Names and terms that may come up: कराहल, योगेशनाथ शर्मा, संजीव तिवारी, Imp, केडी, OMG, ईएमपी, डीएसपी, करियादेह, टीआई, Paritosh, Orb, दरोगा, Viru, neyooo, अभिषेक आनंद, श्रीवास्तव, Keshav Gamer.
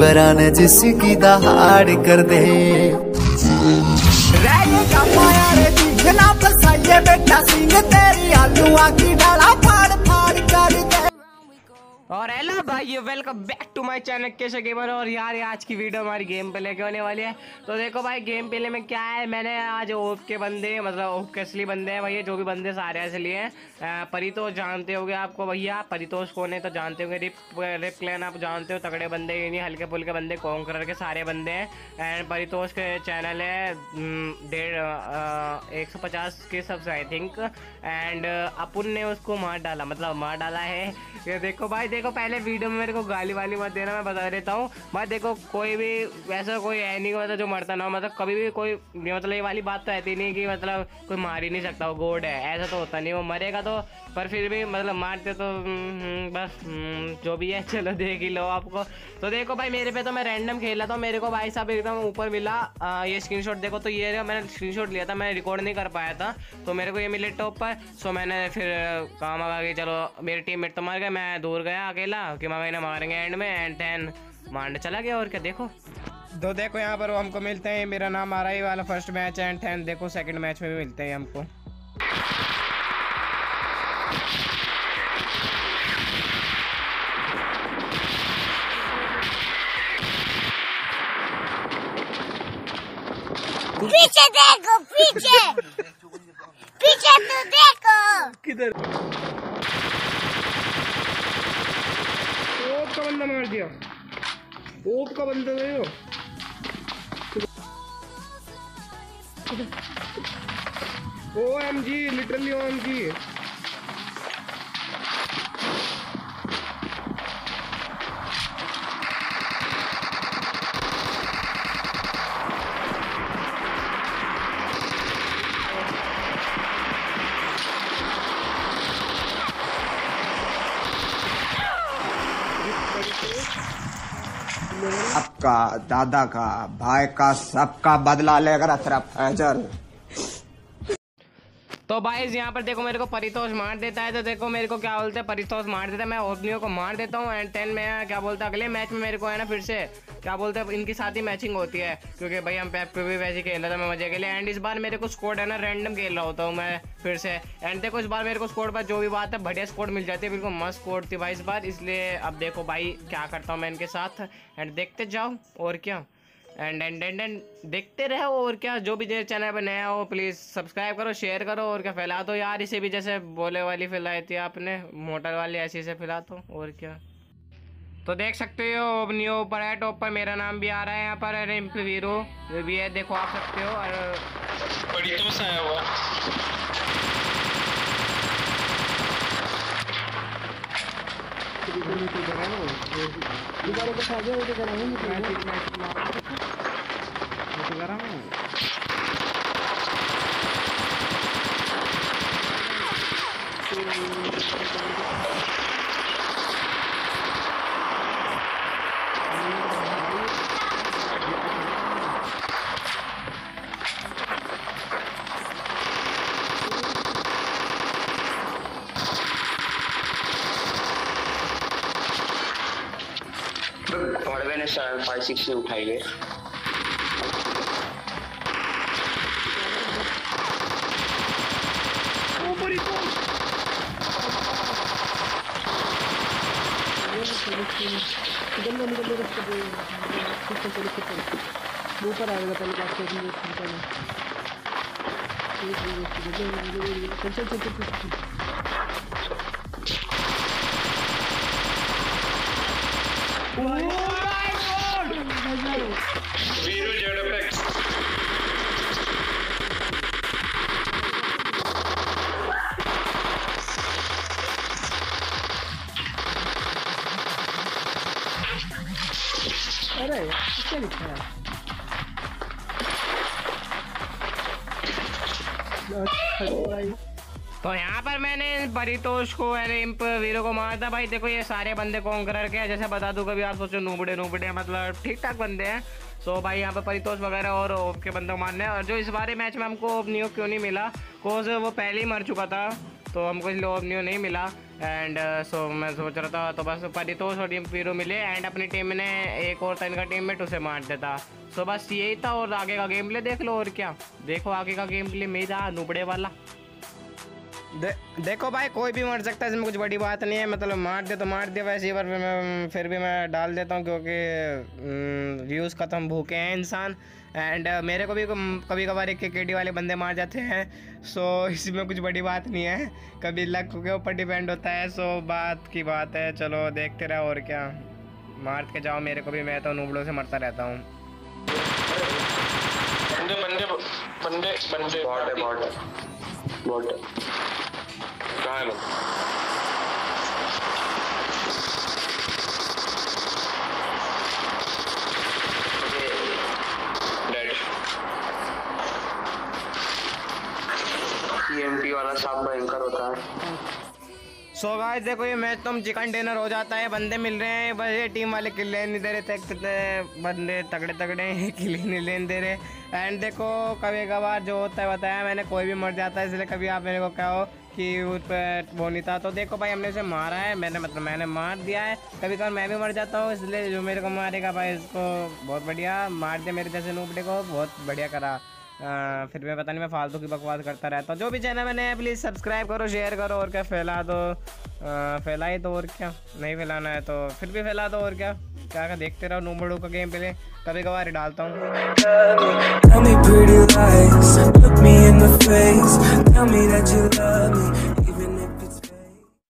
बरान जिसकी दहाड़ कर दे और हेलो भाई welcome back to my channel Keshav gamer. और यार आज की वीडियो हमारी गेम प्ले की होने वाली है। तो देखो भाई गेम प्ले में क्या है, मैंने आज ओप के बंदे मतलब ओप के असली बंदे हैं भैया, जो भी बंदे सारे ऐसे लिए हैं। परितोष जानते होगे आपको भैया, परितोष कौन है तो जानते होंगे। रिप क्लैन आप जानते हो, तगड़े बंदे ही नहीं हल्के फुल्के बंदे, कॉन्करर के सारे बंदे हैं। एंड परितोष के चैनल है 150 के सब्स आई थिंक। एंड अपन ने उसको मार डाला है। ये देखो भाई, देखो पहले वीडियो में मेरे को गाली वाली मत देना, मैं बता देता हूँ भाई। देखो कोई भी वैसा कोई है नहीं मतलब जो मरता ना हो, मतलब कभी भी कोई मतलब ये वाली बात तो रहती नहीं कि मतलब कोई मार ही नहीं सकता, वो गोड है, ऐसा तो होता नहीं। वो मरेगा तो, पर फिर भी मतलब मारते तो बस जो भी है चलो देख ही लो आपको। तो देखो भाई मेरे पे तो मैं रैंडम खेला था, मेरे को भाई साहब एकदम ऊपर मिला। ये स्क्रीनशॉट देखो, तो ये मैंने स्क्रीनशॉट लिया था, मैंने रिकॉर्ड नहीं कर पाया था, तो मेरे को ये मिले टॉप पर। सो मैंने फिर काम आ गया, चलो मेरे टीममेट तो मर गए, मैं दूर गया अकेला कि मामा ना मारेंगे एंड में, एंड देन मारने चला गया। और क्या देखो, तो देखो यहाँ पर वो हमको मिलते हैं, मेरा नाम आ रहा है वाला फर्स्ट मैच है, एंड देन देखो सेकंड मैच में भी मिलते हैं हमको। पीछे देखो, पीछे पीछे तो देखो किधर का बंदा मार दिया, ओप का बंदा नहीं हो। OMG literally OMG। आपका दादा का भाई का सबका बदला लेकर अतर। तो भाई यहाँ पर देखो मेरे को परितोष मार देता है, तो देखो मेरे को क्या बोलते हैं, परितोष मार देता है, मैं ओपनियो को मार देता हूँ। एंड टेन में क्या बोलता है, अगले मैच में मेरे को है ना फिर से क्या बोलते हैं, इनके साथ ही मैचिंग होती है क्योंकि भाई हम पैप पे भी वैसे खेल रहा था मैं मजे के लिए। एंड इस बार मेरे को स्कोड है ना रैंडम खेल रहा होता हूँ मैं फिर से। एंड देखो इस बार मेरे को स्कोड पर जो भी बात है बढ़िया स्कोड मिल जाती है, बिल्कुल मस्त स्कोड थी भाई इस बार, इसलिए अब देखो भाई क्या करता हूँ मैं इनके साथ। एंड देखते जाओ और क्या, एंड देखते रहो और क्या। जो भी जैसे चैनल पर नया हो प्लीज़ सब्सक्राइब करो, शेयर करो और क्या, फैला दो यार इसे भी, जैसे बोले वाली फैलाई थी आपने, मोटर वाली ऐसी से फैला दो और क्या। तो देख सकते हो न्यू ऊपर है टॉप पर, मेरा नाम भी आ रहा है यहाँ पर, अरे इंप वीरो भी है, देखो आप सकते हो। और बड़ी तो आया हुआ से उठाए गए ऊपर आएगा पहले बात। तो यहाँ पर मैंने परितोष को अरे इंप वीरो को मारा था भाई। देखो ये सारे बंदे कॉन्करर के हैं, जैसे बता दूँ कभी आप सोचो नूबड़े मतलब ठीक ठाक बंदे हैं। सो भाई यहाँ पर परितोष वगैरह और ओप के बंदों को मारने हैं। और जो इस बारे मैच में हमको ओप नियो क्यों नहीं मिला, कोज वो पहले ही मर चुका था तो हमको इसलिए ओप नियो नहीं मिला। एंड सो मैं सोच रहा था तो बस परितोष और इम्प मिले एंड अपनी टीम ने एक और था इनका टीम मेट उसे मार देता। सो बस यही था और आगे का गेम प्ले देख लो। और क्या देखो आगे का गेम प्ले मेरा नुबड़े वाला। देखो भाई कोई भी मर सकता है, इसमें कुछ बड़ी बात नहीं है। मतलब मार दे तो मार दे। वैसे पर फिर भी मैं डाल देता हूँ क्योंकि व्यूज़ खत्म, भूखे हैं इंसान। एंड मेरे को भी कभी कभार एक केडी वाले बंदे मार जाते हैं। सो इसमें कुछ बड़ी बात नहीं है, कभी लक के ऊपर डिपेंड होता है। सो बात की बात है, चलो देखते रहो। और क्या मार के जाओ मेरे को भी, मैं तो नूबड़ों से मरता रहता हूँ। ईएमपी वाला सांप भयंकर होता है। सो गाइस देखो ये मैच तो चिकन डिनर हो जाता है। बंदे मिल रहे हैं, बस ये टीम वाले किल नहीं दे रहे थे। बंदे तगड़े तगड़े हैं, किल नहीं लेने दे रहे। एंड देखो कभी कभार जो होता है, बताया मैंने कोई भी मर जाता है। इसलिए कभी आप मेरे को कहो कि उस पर वो नहीं था। तो देखो भाई हमने उसे मारा है, मैंने मार दिया है। कभी कभार मैं भी मर जाता हूँ, इसलिए जो मेरे को मारेगा भाई इसको बहुत बढ़िया मार दिया। मेरे जैसे नूबड़े को बहुत बढ़िया करा। फिर मैं पता नहीं, मैं फालतू की बकवास करता रहता हूँ। जो भी चैनल मैंने है प्लीज़ सब्सक्राइब करो, शेयर करो। और क्या फैला दो, फैला ही दो। और क्या नहीं फैलाना है तो फिर भी फैला दो। और क्या क्या देखते रहो नूबड़ों का गेम प्ले। कभी कभार डालता हूँ।